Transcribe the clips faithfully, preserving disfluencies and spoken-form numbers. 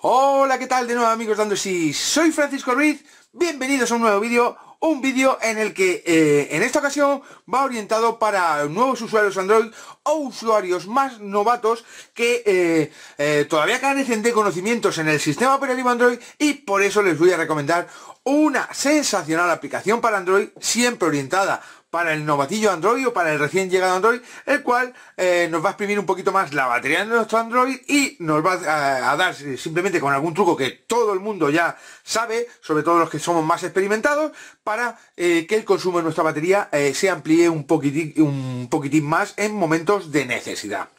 Hola, ¿qué tal? De nuevo, amigos de Androidsis, soy Francisco Ruiz. Bienvenidos a un nuevo vídeo, un vídeo en el que eh, en esta ocasión va orientado para nuevos usuarios Android o usuarios más novatos que eh, eh, todavía carecen de conocimientos en el sistema operativo Android, y por eso les voy a recomendar una sensacional aplicación para Android, siempre orientada para el novatillo Android o para el recién llegado Android, el cual eh, nos va a exprimir un poquito más la batería de nuestro Android y nos va a, a dar simplemente con algún truco que todo el mundo ya sabe, sobre todo los que somos más experimentados, para eh, que el consumo de nuestra batería eh, se amplíe un poquitín, un poquitín más en momentos de necesidad.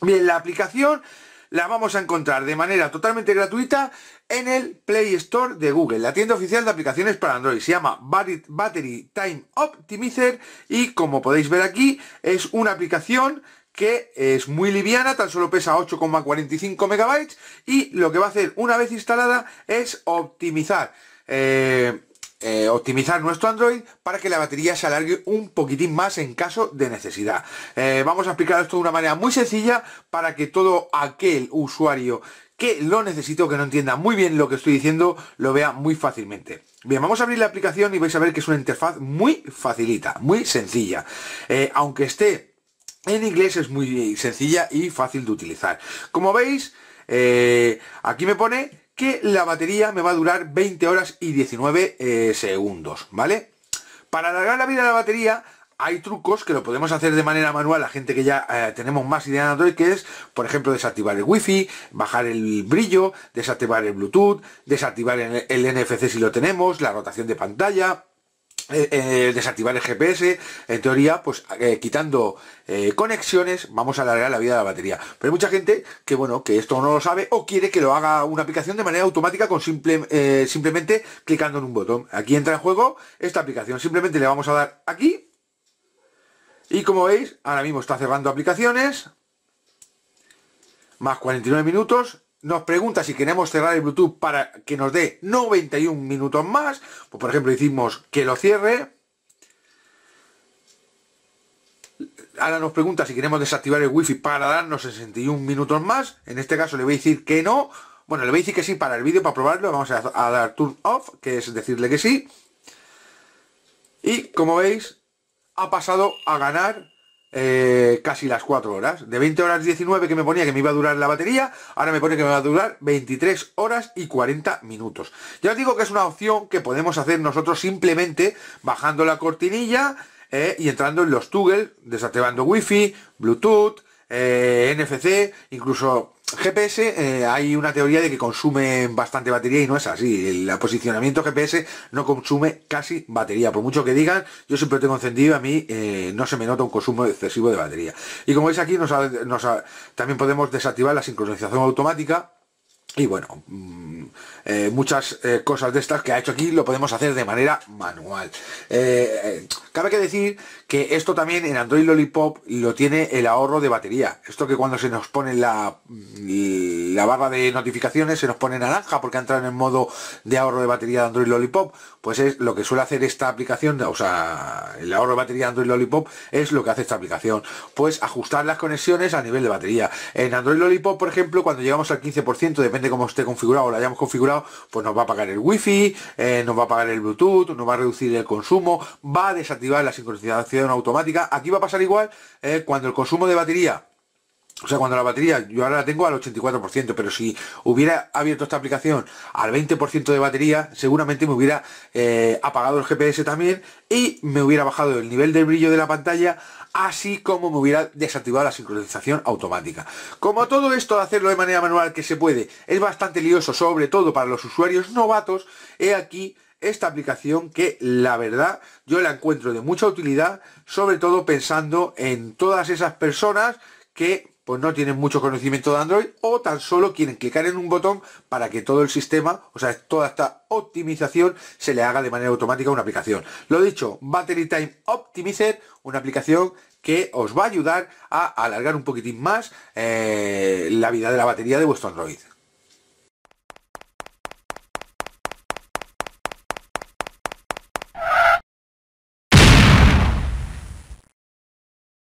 Bien, la aplicación la vamos a encontrar de manera totalmente gratuita en el Play Store de Google, la tienda oficial de aplicaciones para Android. Se llama Battery Time Optimizer y, como podéis ver aquí, es una aplicación que es muy liviana, tan solo pesa ocho coma cuarenta y cinco megabytes, y lo que va a hacer una vez instalada es optimizar eh, eh, optimizar nuestro Android para que la batería se alargue un poquitín más en caso de necesidad. Eh, vamos a explicar esto de una manera muy sencilla para que todo aquel usuario que lo necesito, que no entienda muy bien lo que estoy diciendo, lo vea muy fácilmente. Bien, vamos a abrir la aplicación y vais a ver que es una interfaz muy facilita, muy sencilla. Eh, aunque esté en inglés, es muy sencilla y fácil de utilizar. Como veis, eh, aquí me pone que la batería me va a durar veinte horas y diecinueve eh, segundos, ¿vale? Para alargar la vida de la batería hay trucos que lo podemos hacer de manera manual, la gente que ya eh, tenemos más idea en Android, que es, por ejemplo, desactivar el wifi, bajar el brillo, desactivar el Bluetooth, desactivar el, el N F C si lo tenemos, la rotación de pantalla, eh, eh, desactivar el G P S. En teoría, pues eh, quitando eh, conexiones vamos a alargar la vida de la batería. Pero hay mucha gente que, bueno, que esto no lo sabe o quiere que lo haga una aplicación de manera automática con simple, eh, simplemente clicando en un botón. Aquí entra en juego esta aplicación, simplemente le vamos a dar aquí. Y como veis, ahora mismo está cerrando aplicaciones. Más cuarenta y nueve minutos. Nos pregunta si queremos cerrar el Bluetooth para que nos dé noventa y un minutos más. Pues por ejemplo, decimos que lo cierre. Ahora nos pregunta si queremos desactivar el wifi para darnos sesenta y un minutos más. En este caso le voy a decir que no. Bueno, le voy a decir que sí para el vídeo, para probarlo. Vamos a dar turn off, que es decirle que sí. Y como veis, ha pasado a ganar eh, casi las cuatro horas. De veinte horas diecinueve que me ponía que me iba a durar la batería, ahora me pone que me va a durar veintitrés horas y cuarenta minutos. Ya os digo que es una opción que podemos hacer nosotros simplemente bajando la cortinilla eh, y entrando en los toggles, desactivando wifi, Bluetooth, eh, N F C, incluso G P S. Eh, hay una teoría de que consume bastante batería y no es así. El posicionamiento G P S no consume casi batería, por mucho que digan. Yo siempre lo tengo encendido, a mí eh, no se me nota un consumo excesivo de batería. Y como veis aquí, nos ha, nos ha, también podemos desactivar la sincronización automática. Y bueno, mmm, eh, muchas eh, cosas de estas que ha hecho aquí lo podemos hacer de manera manual. Eh, eh, cabe que decir que esto también en Android Lollipop lo tiene el ahorro de batería. Esto que cuando se nos pone la, la barra de notificaciones se nos pone naranja porque ha entrado en el modo de ahorro de batería de Android Lollipop, pues es lo que suele hacer esta aplicación. O sea, el ahorro de batería de Android Lollipop es lo que hace esta aplicación, pues ajustar las conexiones a nivel de batería. En Android Lollipop, por ejemplo, cuando llegamos al quince por ciento, depende de cómo esté configurado o lo hayamos configurado, pues nos va a pagar el wifi, eh, nos va a pagar el Bluetooth, nos va a reducir el consumo, va a desactivar la sincronización automática. Aquí va a pasar igual eh, cuando el consumo de batería, o sea, cuando la batería, yo ahora la tengo al ochenta y cuatro por ciento, pero si hubiera abierto esta aplicación al veinte por ciento de batería, seguramente me hubiera eh, apagado el G P S también y me hubiera bajado el nivel del brillo de la pantalla, así como me hubiera desactivado la sincronización automática. Como todo esto de hacerlo de manera manual, que se puede, es bastante lioso, sobre todo para los usuarios novatos, he aquí esta aplicación que la verdad yo la encuentro de mucha utilidad, sobre todo pensando en todas esas personas que pues no tienen mucho conocimiento de Android o tan solo quieren clicar en un botón para que todo el sistema, o sea, toda esta optimización se le haga de manera automática a una aplicación. Lo dicho, Battery Time Optimizer, una aplicación que os va a ayudar a alargar un poquitín más eh, la vida de la batería de vuestro Android.